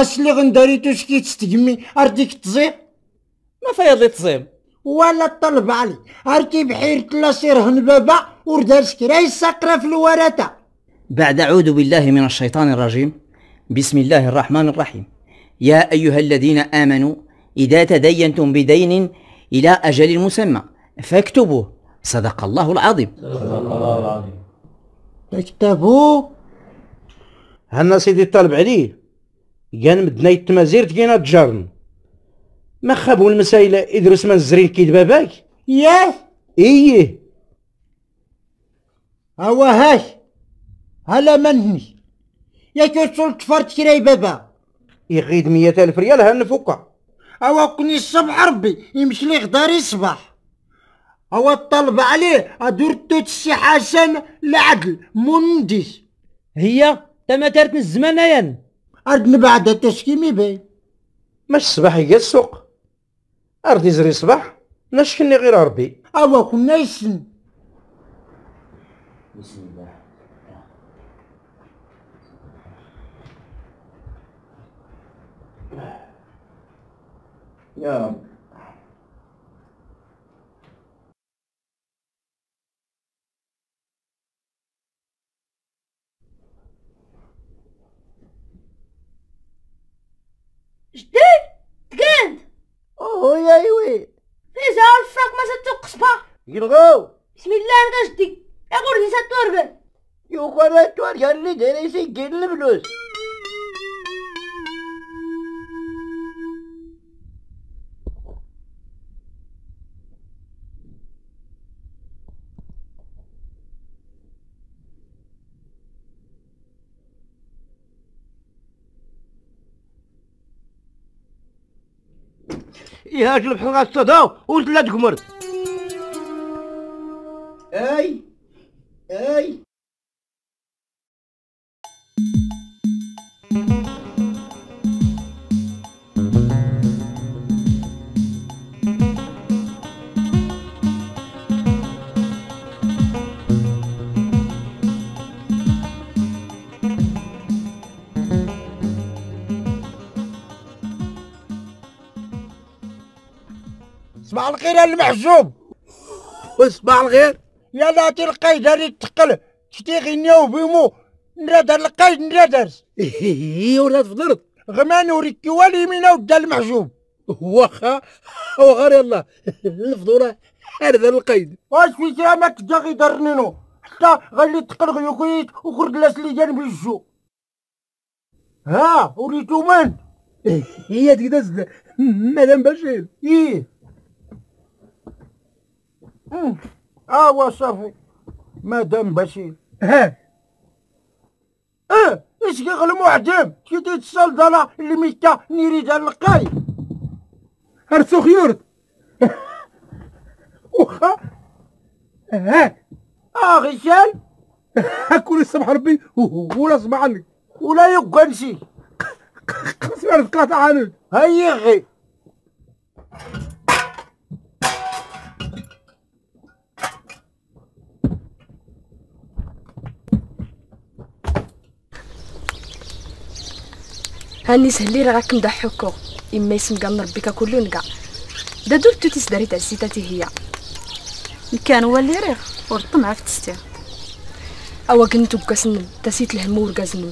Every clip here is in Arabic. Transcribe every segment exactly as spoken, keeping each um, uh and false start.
غسلي غنداريتوش كي تستجمي أرديك تزيم ما فايض تزيم ولا طلب علي أركي بحير تلاسير هن بابا وردارش كراي السقرة في الورثة. بعد أعوذ بالله من الشيطان الرجيم بسم الله الرحمن الرحيم. يا أيها الذين آمنوا إذا تدينتم بدين إلى أجل مسمى فاكتبوه. صدق الله العظيم. صدق الله العظيم. فاكتبوه. هنا سيدي طالب عليه كان مدنا التمازيغت كينا تجارن ما خابوا المسائل ادرس من الزرين كيد باباك. ياه ايه هو هاي هلا مني ياك وصل تفرت كراي بابا يغيد مية ألف ريال هن فوقها هو كني الصبح ربي يمشي لي غداري الصباح هو الطلب عليه ادور توت السي حسن العدل مندس هي تما ترت الزمان يان أرد نبعد التشكيمي باين ماش الصباح يا السوق أرد يزري الصباح نشكني غير ربي أوا كنا يسن بسم الله يا رب. جديد تقند اوه يا ايوي في زعل الفراق ما ستو قصبه يلغو بسم الله نغا جدي اقول لي ستوربه يوخو انا تورجا اللي داير يسجل الفلوس يا راجل بحال غتصداو ولا تقمرت اي اي صباح الخير المحجوب وصباح الخير يا لاتي القايد اللي تقل شتي غنيو بيمو نرادر القايد نرادر اي ولاد فضرت غمان وريكي والي منا ودا المحجوب واخا وغير يلا الفضوره هذا القايد واش في سامك دا غيضرنينو حتى غالي تقل غيوكيت وخرج لاس لي جانب الجو ها وريتو من هي تقدر مدام بشير ايه اوا صافي مدام بشير ها اه اش كيغلم وحدهم كي تيتصل دالا اللي ميتا نيري دال القاي هرسو خيورت واخا ها اه غيشال هاكل الصبح ربي ولا صباح عليك ولا يقنشي قسمي على القاطع عليك هيا غي هاني سهلي راه كنضحكو اما يسمكا نربي كاكلو نكا دادو التوتيس داري تاع السيتاتي هي كان هو اللي ريغ ورطمعه في التستير اوا كنتو بكاسن تاسيت الهمو وركازنو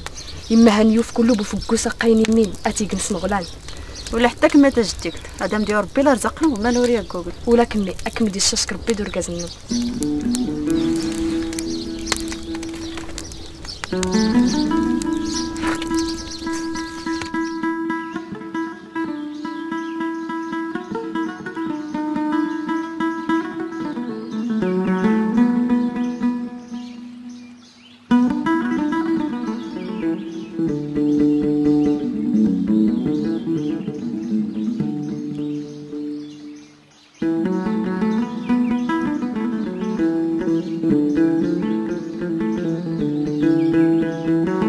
اما هانيوف كلو بفكوسه قاينين اتي كنس مغلان ولا حتى كما تجديكت هذا مدير ربي لا رزقنا وما نوريا كوكل ولا كمي اكمدي الشاشك ربي دور كازنو Thank you.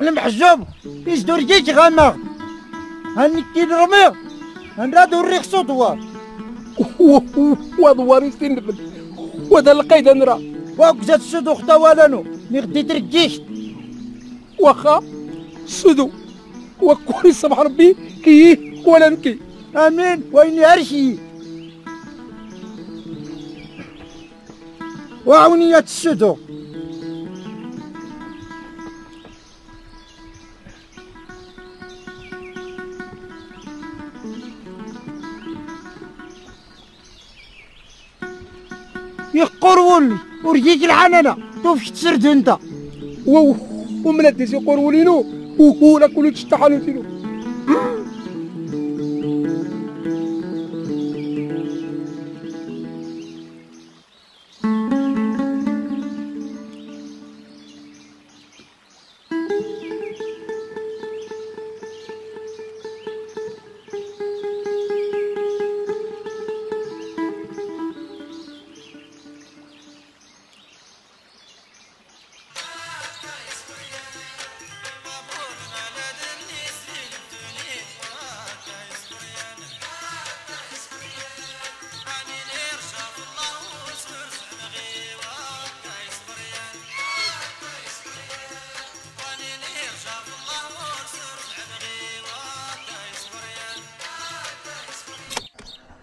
المحجوب بيش دورجيك غامغ هنكي نرميغ هنرادو الريخ صوت هو وادواري سنبت وادا لقيت نرى واك جات السودو ختا والانو مي غدي تركيشت واخا السودو وكوري صباح ربي كيه ولا نكي امين ويني هرشي وعونيات السودو يقور ولي ورجيك الحنانه توفش تسرد انت و وملاتي يقور ولينو وكولا كلو تشتحلو تينو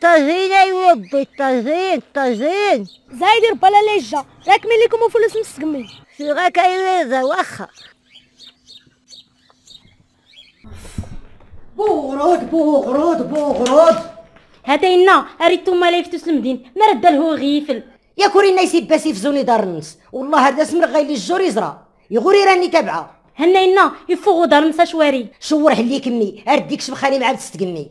طاجين ايوا بي طاجين طاجين زايد ربلا ليجا راكمي ليكم وفلوس مسقمين في غاك ايوا واخا بوغرود بوغرود بوغرود هادينا اريتو ما ليفتوس المدين ما رد له غيفل يا كورينا يسيب باسي في زوني دار النص والله هذا سمر غايلي الجور يزرا يغوري راني تابعه هناينا يفوغو دار النص شواري شور حليك امي ارديك شبخاني مع تستقمي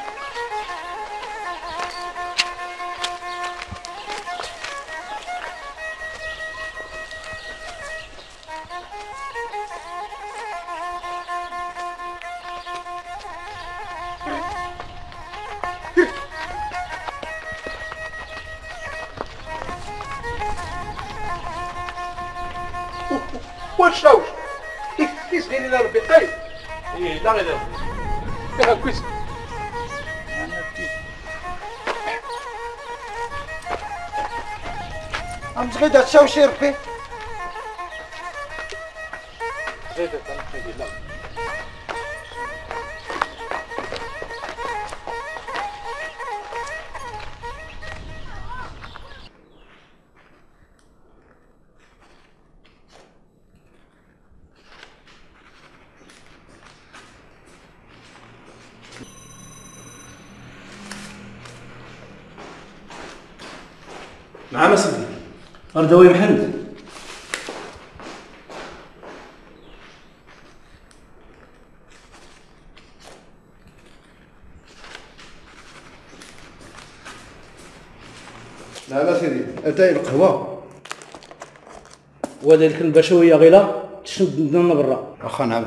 واش راوش؟ كيس غير لنا ربي طيب ايه لا غير فيها كويس عم تغيد هتشاوشي ربي غيدت انا غيدي لا مع ما سدي أردوي محمد نعم أسيدي أتاي القهوة وذلك البشوية غيلا تشد ندنا برا أخا نعم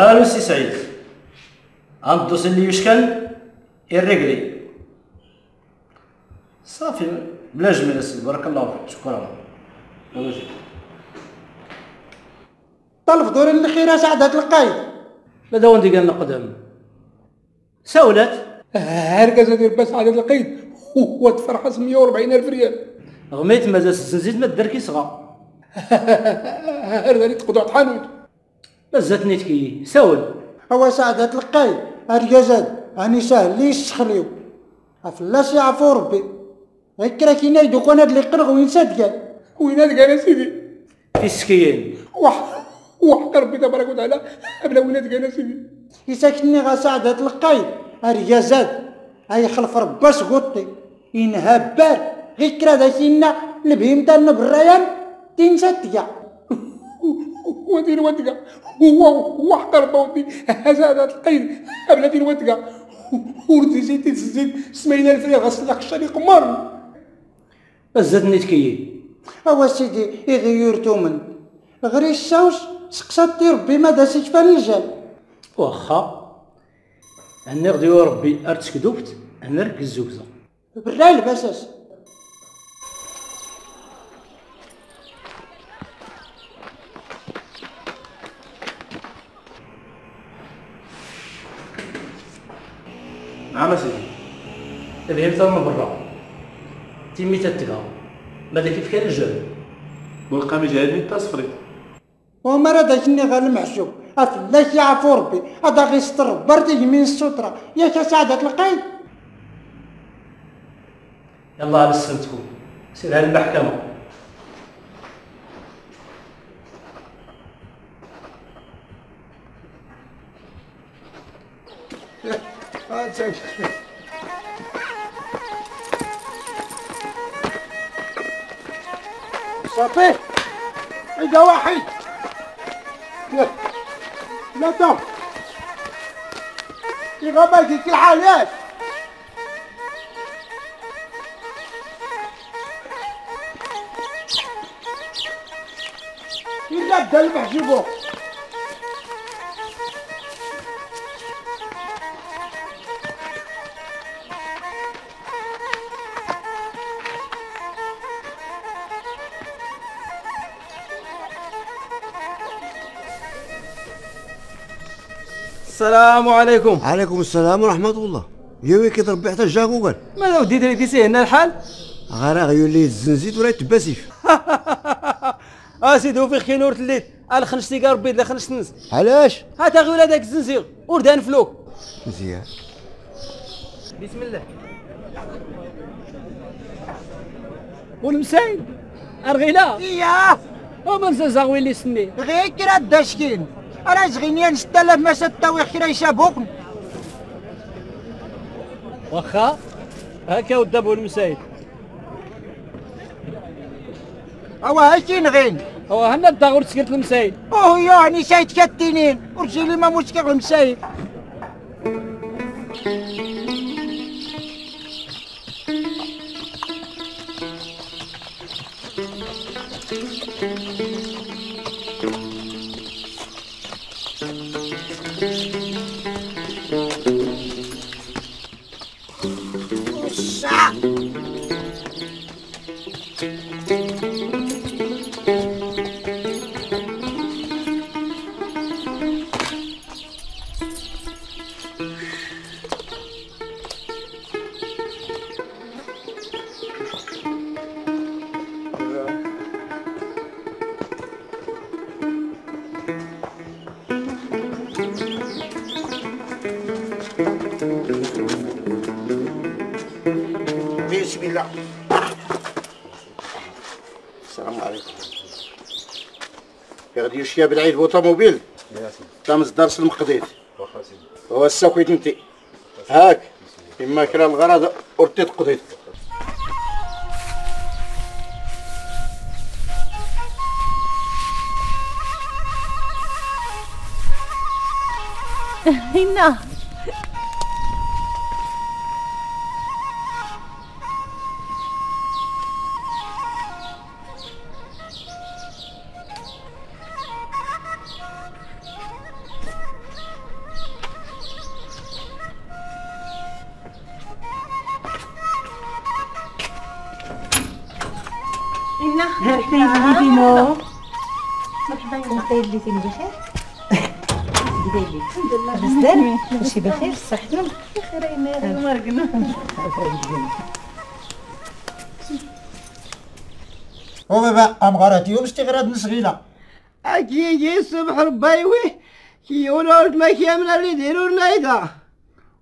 الو سي سعيد غندوز اللي يشكل الرجلي صافي بلا جميل بارك الله فيك شكرا مزيان طلب دور الخيرات عاد هاد القايد ماذا وندي قال لنا قدام سولات هركز ندير باس عدد القيد وتفرحص مية وأربعين ألف ريال. غميت مازال زيد ما الدركي صغا هركز تقطع الحانوت بزاتني تكي ساول اواش عدد القيد هاد الكازاد راني ساهل لي يسخريو عفلاش يعفو ربي غير كراكي نايدوك وانا اللي قرغ وين سادكال وين هادك يا سيدي في السكيين وح وحق ربي تبارك وتعالى بلا ولادك يا سيدي يساكني غا سعدة القايد الريازات هاي خلف رباس قطي ينهى بال غير كرا داكينا البهيم تاعنا بالريان تنسى تكاع ودير ودكا وحق ربي سعدة القايد بلاتي الودكا وردي زيد تزيد سمعينا الفريق غسلك الشريق مار بزاتني تكيي أوا سيدي يغير تومن غري الشوش سقسطي ربي ما داسيش فالجال واخا أنا غدي ربي أرتك دوبت أنا ركز زوزة بالراي البساس نعم سيدي الهيب تاعنا برا تيمي تتكا ماذا كيف كان الجبل والقامي جايبين تا صفري وما راه داكني غير المحشوب افلاك يعفو ربي هذا غير ستر برتي من الستره ياك سعدة القايد يلا على سنتكم سير على المحكمه صافي هيدا واحد ثلاثة في غاباتي كي الحالات إلا بدا المحجوب السلام عليكم. عليكم السلام ورحمة الله. يا وي كي تربي حتى جاكو قال. ماذا ودي دري تيسي هنا الحال؟ غير غيولي اللي يتزنزيت ولا يتباسيف. اسيدي وفي خي نور تليت، على خنشتي كاع ربي لا خنشت نس. علاش؟ حتى غيولي هذاك الزنزير وردان فلوك. مزيان. بسم الله. والمسايل الرغيله. إياه. ومن زنزاغوي اللي سني. غير كرا داشكين. أنا زغينيان ستة آلاف ما ستاوي خير يسابوكم. واخا هكا ودابو المسايد. أوا هاكي نغين. أوا هنا الداغور تسكرت المسايد. أوه يعني سايد كاتينين ورجيلي ما مسكر المسايد. يا بالعيد بوطوموبيل تا مصدر سلم قضيت واخا سيدي هو الساكويت انت هاك اما كرا الغرض ورتيت قضيت هنا بخير صحتكم خيرينا هذا المرقنا. وبابا ام غاراتي يوم استغراد نسغيله. اجي يجي الصبح ربايوي كيقولوا لك ما كامله اللي يديروا لنا هيدا.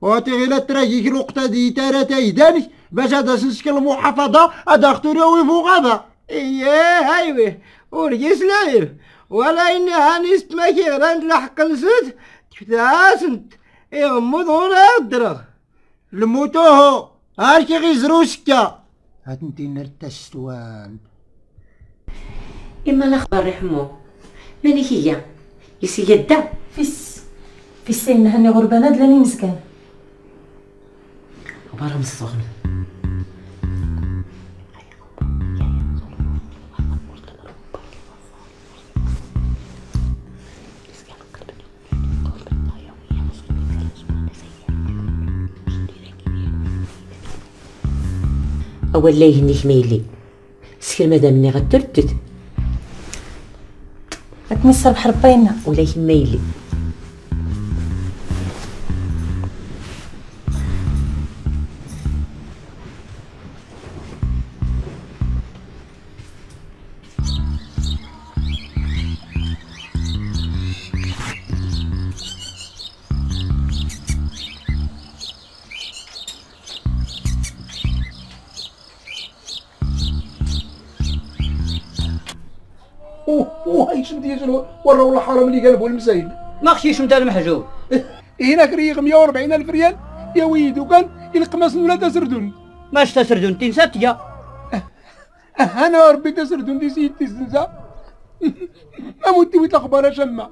وتغيلا تراجيك الوقت هذه ترى تايداني باش هذا سنسكن المحافظه هذا خطوري ويفوق غابه. اييه ايوه ورجيس لايف ولا اني هانيست ما كيغران لحق نسد تفتاسنت ايه امو دغورها الدرغ لموتوهو هاركي غي زرو سكا هاد ندينا التستوان إما الأخبار يحمو مالك هي يسي يدا فيس فيس إن هاني غربانات لاني مسكن عبارة من الصغن أول لا يهنيك ميلي سكن مادامني غتردد غتنسى بحر باينا ولا يهميلي ورا والله حرام اللي قلبوا المسايد ما خشيش نتا المحجوب هناك ريغ مية وأربعين ألف ريال يا ويلي وكان القماس ولا تسردون ماش تسردون تنسى تيا انا وربي تسردون دي سيدتي الزنزه ما ودي ويت الاخبار شما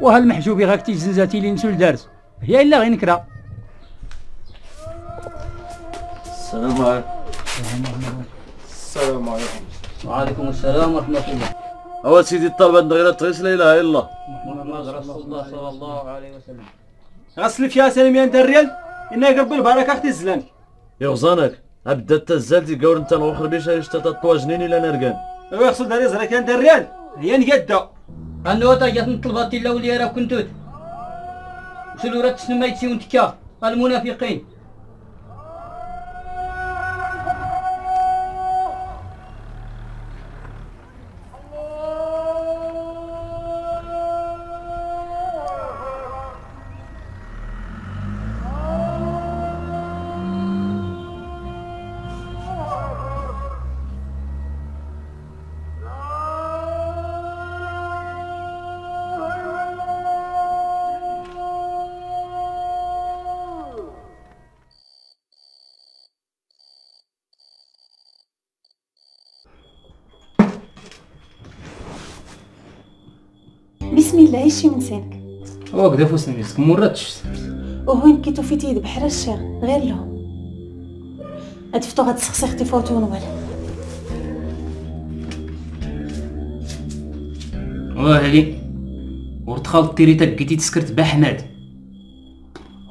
وهالمحجوب غاك تيزنزاتي اللي نسول دارس هي الا غير نكره السلام عليكم السلام عليكم وعليكم السلام ورحمه الله أول سيدي الطلبة دغيا تغيس لا إله إلا الله محمد رسول الله صلى الله عليه وسلم غسل فيها سلميان تاع الريال إنك قبل بركة أختي الزلان يا غزانك أبدا تزال تقول أنت الأخر ليش أشتات الطواجنين إلى نرقان أو يغسل داري زركان تاع الريال هي نقدا أنا طاجات نطلبات إلا ولي راه كنتوت وسلو راه تسنى ما يتسي ونتكا المنافقين بسم الله عيشي من سينك وكدا فوسني نيسك مراتش وهين كيتو في تيد بحر الشيخ غير لهم اتفتو غتسخسي اختي فورتون ولا وهلي ورد خالط تيريتا كيتي تسكرت بحماد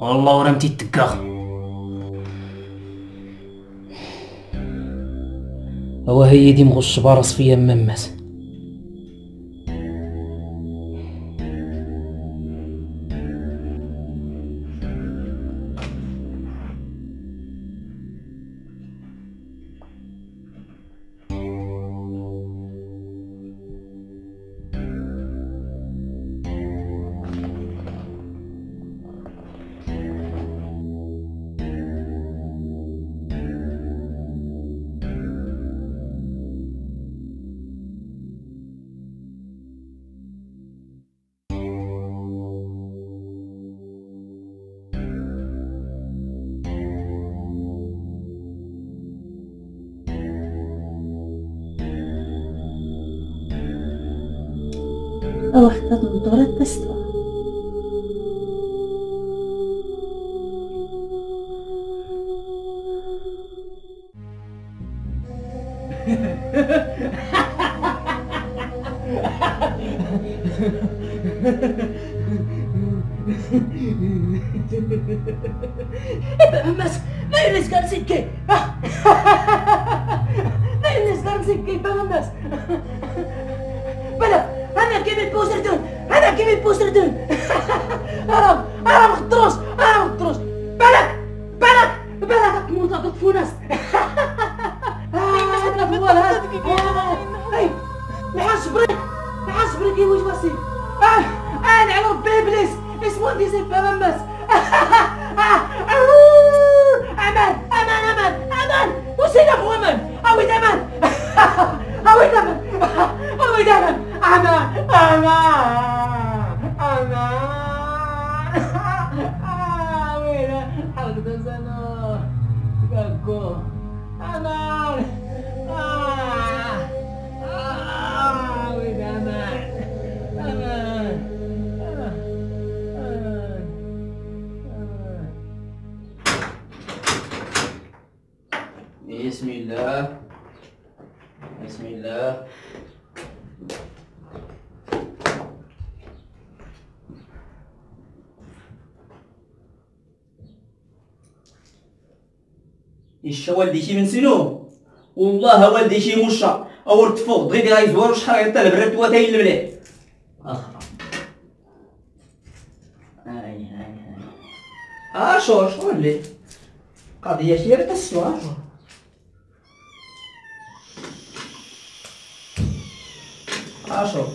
والله ورا متي تكاغ هو هي دي مغش براس فيا مماس وحدة نظرات تستوى مس ما يليس كان سكي ما يليس كان سكي بمس بلا أنا كيف بوسردون أنا كيف بوسردون أرام أرام الطروس أرام الطروس بالك بسم الله بسم الله إيش والدي شي من سنو والله والدي شي مشا أورد فوق دغيدي غا يزور شحال حتى البرد وتاين المليح أخرى هاي هاي هاي آه شور شور اللي قضية شي غير تسوا عشرة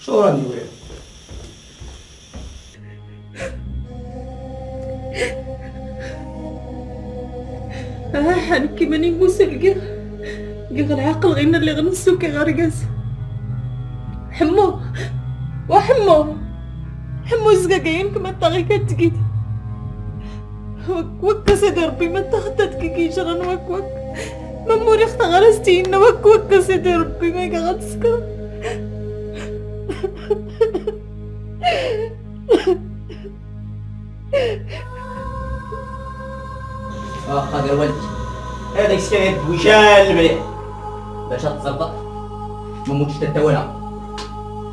شو راني وياه اه حنبكي ماني موسل كاع كاع العقل غينا اللي غنسوكي غرقاز حمو وحمو حمو زكاكاين كما طاغي كتقيد وك سيدي ربي ما تخطاتك كي شغل وك وك ماموري ختا غرستي لنا وك وك سيدي ربي ما غتسكر واخا يا ولدي هذاك الشيء وجال مليح باش تتزبط ما موتش حتى تاولا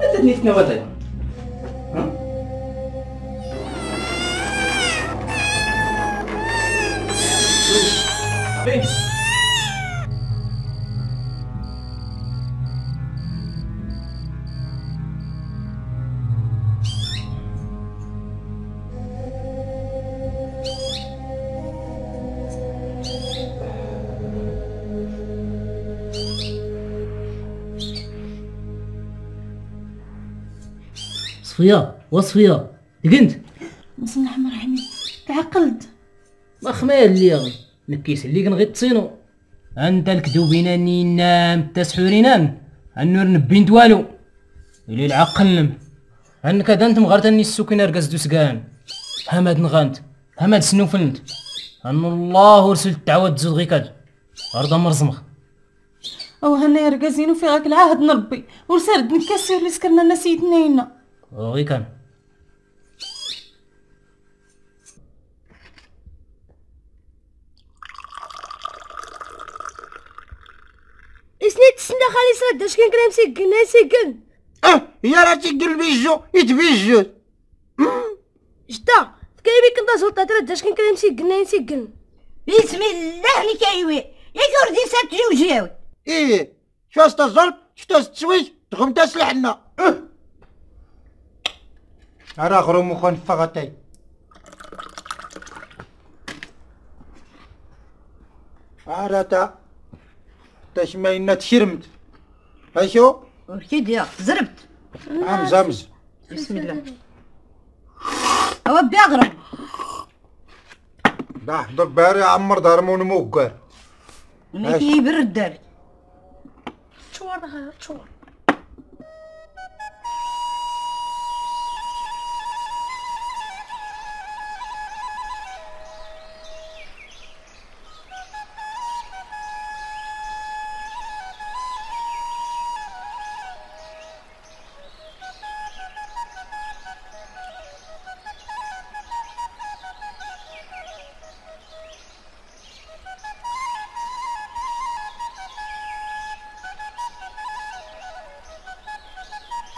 انت نيتنا وطن ها بيه. صفية وصفية دقنت بسم الله الرحمن الرحيم تعقلت مخمال لي نكيس اللي كنغير تصينو انت الكذوبين اني نام التسحوري نام النور نبين توالو اللي العقل نم انك دانت مغرتني السكينه رقص دوسكان حماد نغانت حماد سنوفلنت ان الله رسل التعواد زود غيكاد غرضه مرزمخ او هنايا رقازينو في غاك العهد نربي ورسالد نكاسير اللي سكرنا لنا سيدنا ينا غي كان إسني تسنى خالي صرد اش كان كلام سيكن ها سيكن اه هي راه تيكن البيجو يتبيجوت جدا فكايبي كنت زلطه ترد اش كان كلام سيكن ها سيكن بسم الله اللي كايوي ياك وردي سات جوجاوي ايه شفت تزرب شفت التسويج تخم تسلح لنا اه راه غروم وخون فغاتاي عراتا تاش ما ينا تشرمت هاشو وركيد يا زربت امز امز بسم الله اوا بدا غرب باه ضرب باري عمر دارمون موكار ملي كيبرد دار تشور غير تشور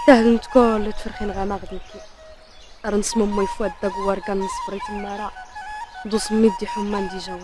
تهدمت كل تفرخين غا ما غد نبكي راه نسمو مي فؤاد دا كوار كنصبري تما راه دوز ميدي حما ندي جواب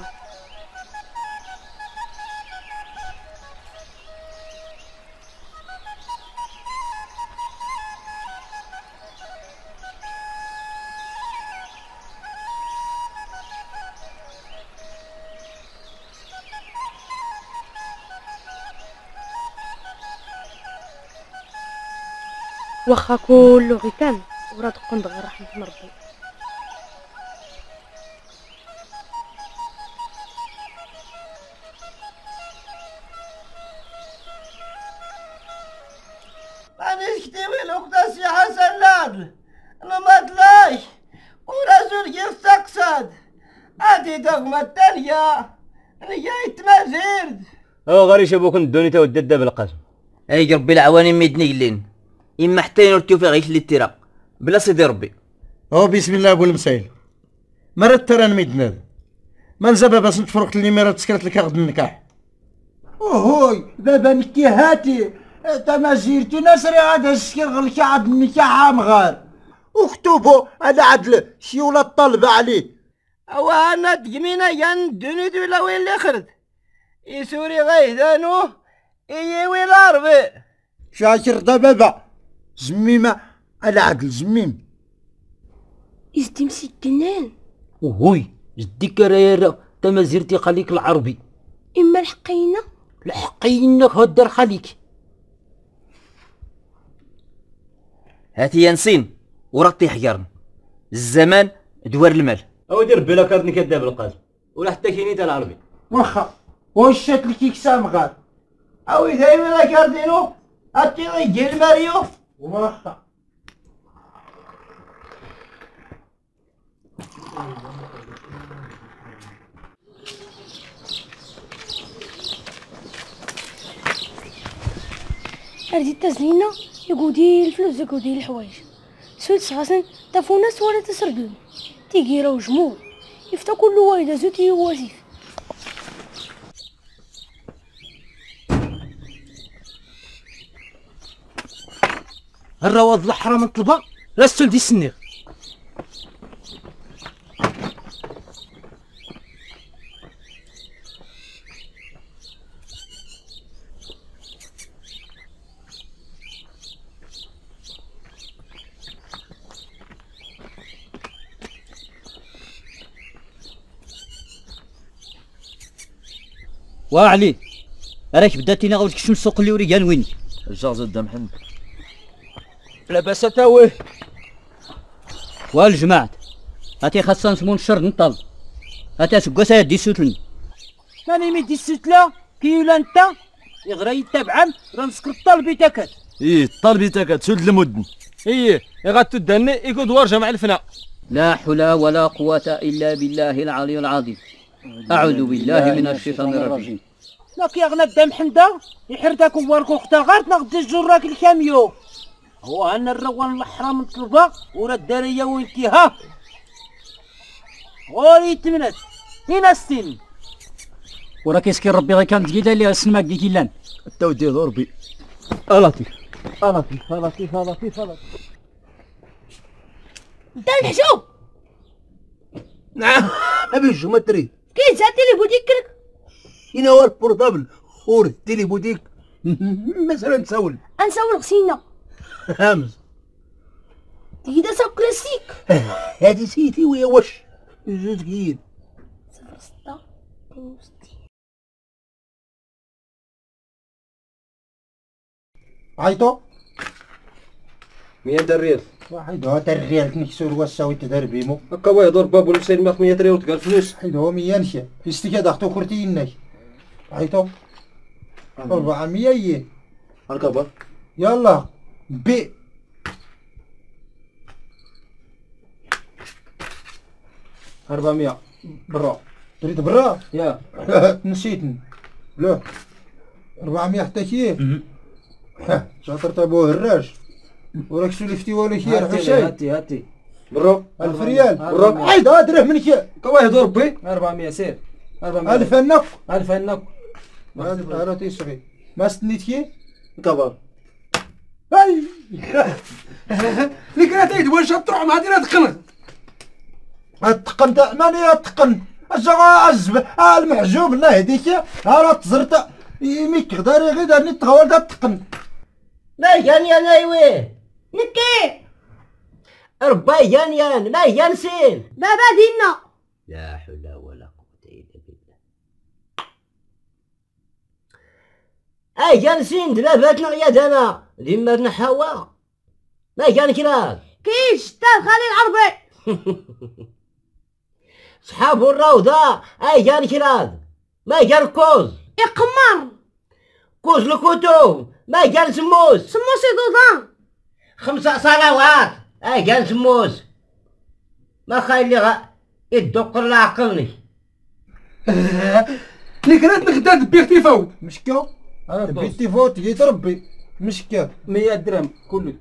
واخا كلو غي كان ورا تقند غير رحمة ربي انا شتي من أقدس يا حسنان لمدلاي ورزق يستقصد أدي دغمة تانية رجعت تمازيغت أو غريش أبوك ندوني تا وددة بالقسم أي ربي العواني ميدني قلين إما حتى ينرتو في غيش اللي تيرا بلا سيدي ربي أو بسم الله أبو المسايل مرات ترى ميدنا ما نزابا باش نتفرقت اللي مرات سكرت لك غد النكاح أوهوي دابا نكي هاتي تمازيغت ناسري غادا السكر غلكي عاد النكاح عام غار وكتوبو هذا عدل شي ولا طالبة عليه وانا دقمينا ين دوني دولا وين اللي خرج يسوري غيهدانو ايوي العربي شاكر دا بابا زميمة العدل زميم يزدي مسكنان وهوي جديك رايرا تمازيغتي خليك العربي اما الحقينا الحقينا هدر خليك هاتي ينسين ورطي حجرن الزمان دوار المال او دير بلا كارتني كذاب القاسم ولا حتى كيني تاع العربي واخا واش شات الكيكسه مغار او داير بلا كاردينو هاتي رجل ماريو واخا أردت تزنينا يقودي الفلوس يقودي الحوايج سويت سعسن تفونس ولا تسردون تيجي راهو جمهور يفتا كل واحد زوتي وزيف الرواد الحرام الطلبة لا السول دي السنيغ واعلي راك بداتينا غاوتك شنو السوق اللي وريان ويني الجاز قدام حنا لاباس تا واه والجماعة هاتي خاصنا نسمون الشر نطل هاتي سكاس يدي سوتلني ماني ميدي سوتلا كي ولا نتا يغراي تابعا راه نسكر الطالبي تاكات ايه الطالبي تاكات سود المدن ايه غاتدني يقود ورجه مع الفنا لا حول ولا قوة إلا بالله العلي العظيم أعوذ بالله من الشيطان الرجيم. لك يا غنى دام حمدا يحردك وورك وختا غارت ناخد الجراك الكاميو. هو هنا الروان الحرام الطلبة ورا الدارية وين كي ها. غوري تمنات هنا السن. ورا كيسكي ربي غير كانت كيدا اللي السلمة كي كيلان. تا ودي ضربي. ألطيف ألطيف ألطيف ألطيف ألطيف. دا الحجوب. نعم أبي الجمعة تريد. كاين ساعة تيليبوديك كرك ينور بورطابل خور تيليبوديك مثلا نسول نسول غسيلنا هامز تيدا سا كلاسيك هادي سيتي ويا واش جوج كيد صفر ستة وستين عيطو مية دريال واحد هو دريال كنكسور واساوي تدار بيمو هكا واه دور بابو المسايل ما مية ريال وتقال فلوس حيد هو مية نشا فيستي كادختو خرتي يناي عيطو أربعمية ين الكبر يلا بي أربعمية برا تريد برا يا نسيتن لا أربعمية حتى كي ها شاطر تابو هراج وراك سولفتي والو كي راه شي هاتي هاتي برو ألف ريال برو عيد ادريه منك كوا يهضر ربي أربعمية سير أربعمية ألف نق ألف نق راه تيسري ما استنيتي كبر هاي ليك راه تايد واش تروح مع هادي راه تقن التقن تاع ماني التقن الزب المحجوب الله يهديك راه تزرت يميك غداري غير دارني التغول تاع التقن ما يان يان ايوه نكي ربا يان يان ما يان سين بابا دينا لا حول ولا قوة الا بالله اي يان سين دلاباتنا يا دانا ديما نحاوا ما يان كلاب كيش تا خلي العربي صحاب الروضة اي يان كلاب ما يان كوز اقمر كوز الكتب ما قال سموس سموس دوضان خمسة صلوات أي جان سموز ما خايلي غا يدق الله عقلني اللي كانت نخدم دبيغ تيفوت مشكا دبيغ تيفوت جيت ربي مشكا مية درهم كلت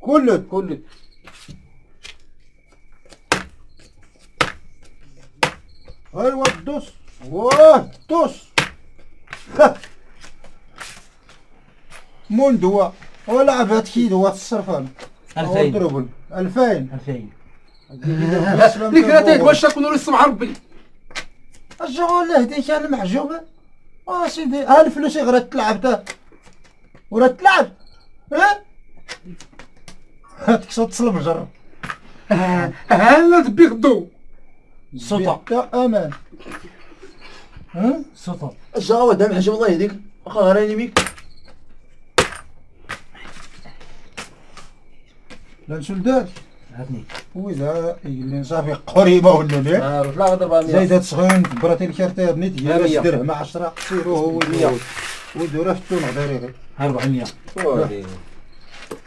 كلت كلت ايوا الدوس واه الدوس موندوا ولا عباد كي دوا الصرفان ألفين ضربن ألفين ألفين اللي كراتيك واش تكون رسم مع ربي الجو الله هديك انا محجوبه اه سيدي ها الفلوس غير تلعب تا ورا تلعب ها هاتك صوت تصلب جرب هلا دبيغ الضو السلطة يا امان ها السلطة الجو دام حاجه والله يهديك واخا غراني بيك لا نشلدات هاتني وإذا اللي صافي قريبه ولا لا لا غضربها زايده صغير براتي الكارتير نيت هي درهم عشرة سيرو هو مية ودورها في التون غير أربعمية وي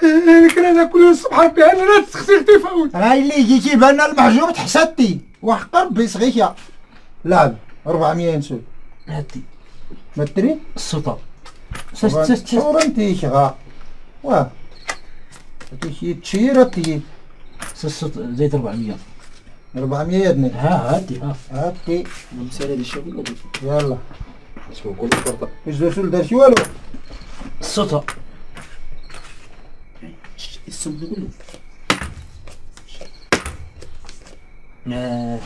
انا كنا كل صباح ربي انا لا تسخسر تفوت هاي اللي جيتي بالنا المحجوب تحسدتي وحق ربي صغيره لعب أربعمية نسول هاتي ما تري السطر صورنتي شغا واه هاتي تشيرتي سست زيت أربعمية أربعمية يدني ها هاتي ها هاتي مسالة الشغل يلا شوف كل الفرطة واش درتو دار شي والو السطا السم كله ما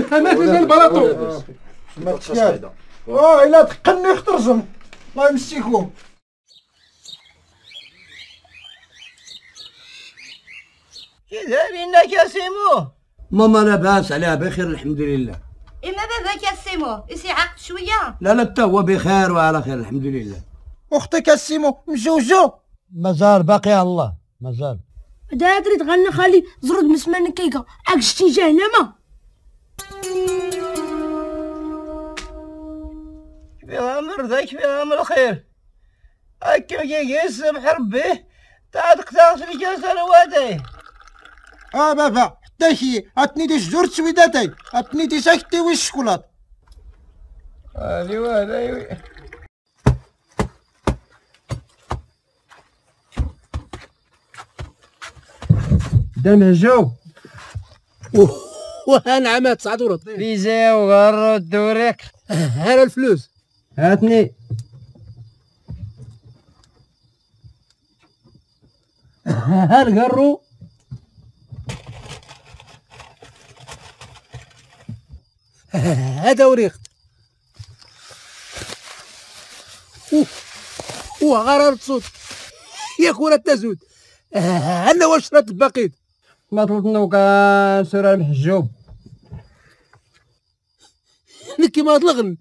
ما ما في البلاطو ما تشاد اه الا تقني اخترزم الله يمسيكم كذابين يا سيمو ماما لاباس عليها بخير الحمد لله إما باباك يا سيمو إسي عاقت شوية لا لا تا هو بخير وعلى خير الحمد لله أختك يا سيمو مجوجو مازال باقي الله مازال دادري تغنى خالي زرد مسمان كيكا عاك شتي جهنمة فيها مرضاك فيها من الخير هاكا كيكي سبح ربي تعاد قطعت في كاسة رواتي اه بابا حتى شي عطني الجزر تسويداتي عطني دي ساكتي والشوكولات هادي وهادي دانا جو وها نعمات تسعة ورد بيزا وغرو الدوريك ها الفلوس هاتني ها الغرو هذا وريق اوه اوه غرارة صوت يا كورة تزود انا واش رات البقيت ما طلبتنا كان سير المحجوب نكي ما طلغن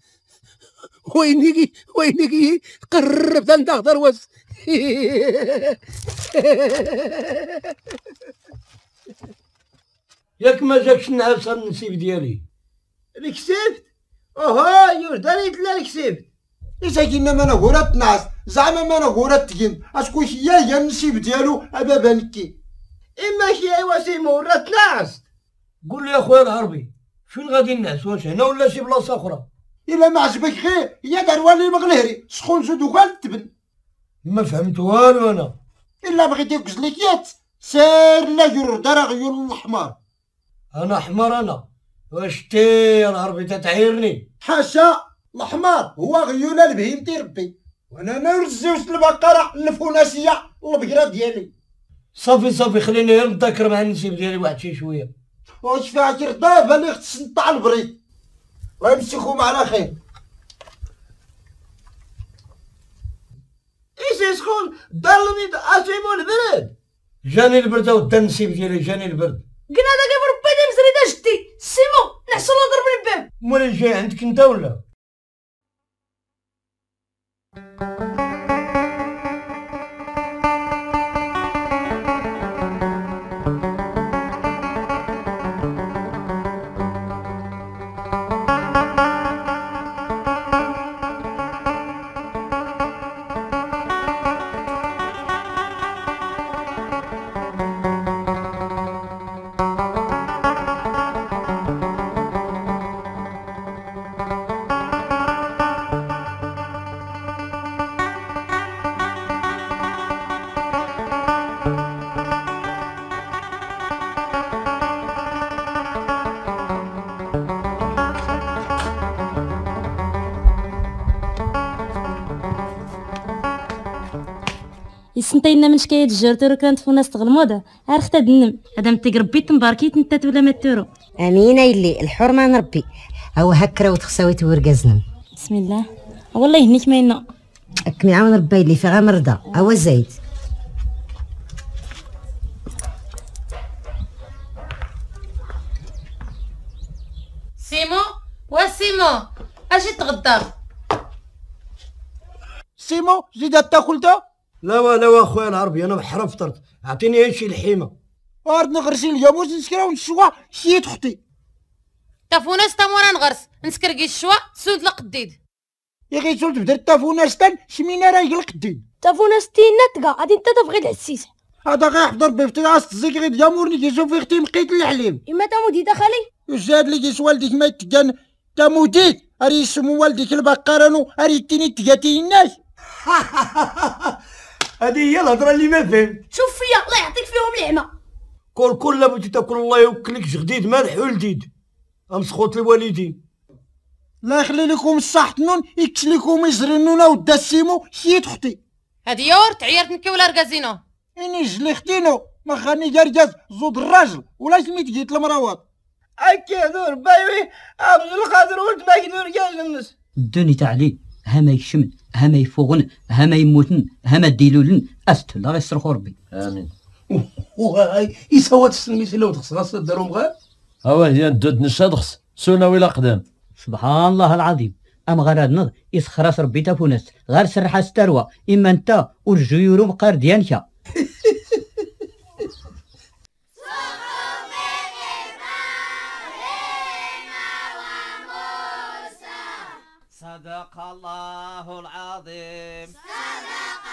وينيكي وينيكي قربت نتاخدر واس ياك ما جاكش النهار صار النسيب ديالي الكسيفت اوه يوردان يتلا الكسيفت إذا كنا ما نغورات نعس زعما ما نغورات تكين أشكون هي هي النصيب ديالو أبابا نكي إما شي أيوا سي مورات نعس قول لي يا خويا الهربي فين غادي نعس واش هنا ولا شي بلاصة أخرى إلا ما عجبك خير هي دروالي مغلهري سخون زود وكال التبن ما فهمت والو أنا إلا بغيتي كزليكيات سير لا يوردان غيول الحمار أنا حمار أنا واش تي الهربي تتعيرني حاشا الحمار هو غيوله البهيم تي ربي وانا نرزي وسط البقره الفوناسيه البقره ديالي صافي صافي خليني غير نتذكر مع النسيب ديالي واحد شي شويه واش فيها شي رطابه اللي خص نطع البريد الله يمسيكم على خير ايش شكون ضلني اسيمو البرد جاني البرد ودا النسيب ديالي جاني البرد قلنا هذاك بربي مزريده جدي سيمو نحصل نضرب الباب مولاي جاي عندك انت ولا يسنتينا من شكاية الجرتور كانت فوناس تغلموضة عرفت النم هذا تقربي تنباركيت نتات ولا ما تيرو امينه يلي الحرمه نربي هو هكرا وتخساوي تورقزنم بسم الله والله يهنيك ماينا اك من عاون ربي اللي في غامرضه هو زيد سيمو وسيمو اجي تغدا سيمو زيد تاكل دا لا لا اخويا العربي انا بحرا فطرت اعطيني هادشي الحيمه وارد نغرسي اليوم ونسكرا ونشوا شيت اختي تافوناس تا مورا نغرس نسكركي الشوا سود لقديد يا غي سود بدر تافوناس تا شمينا راه يلقديد تافوناس تينا تكا غادي نتا تفغي العسيس هذا غيحضر بفتراس تزيك غير ديامورني كيشوف اختي مقيت الحليم اما تا مودي تا خالي واش هاد اللي كيش والديك ما يتكان تا موديك راه يسمو والديك البقرانو راه يتيني تكاتي الناس هذه هي الهضره اللي ما فهمت شوف فيا الله يعطيك فيهم العمى كل كل لا بغيتي تاكل الله يوكلك جديد مالح ولديد امسخوط الوالدين لا يخلي لكم الصح تنون يكش لكم يجري نونا ودا سيمو شيت اختي هادي يور تعيرت نكي ولا رقازينو اني جلي ختينو ما خاني جرجاز زود الراجل ولا سميت جيت المراوات اكي دور بايوي عبد القادر ولد ما يقدر يرجع للناس الدنيا تاع علي هما يشمن هما يفوغن هما يموتن هما ديلولن است لا يسرخو ربي امين وهاي يسوات السميس لو تخص غاص دارهم غير هو هي ندود نشادخس سونا ولا قدام سبحان الله العظيم ام غراد نض يسخرس ربي تافونس غير سرحه ستروى اما انت والجيورو بقار ديانك صدق الله العظيم صدق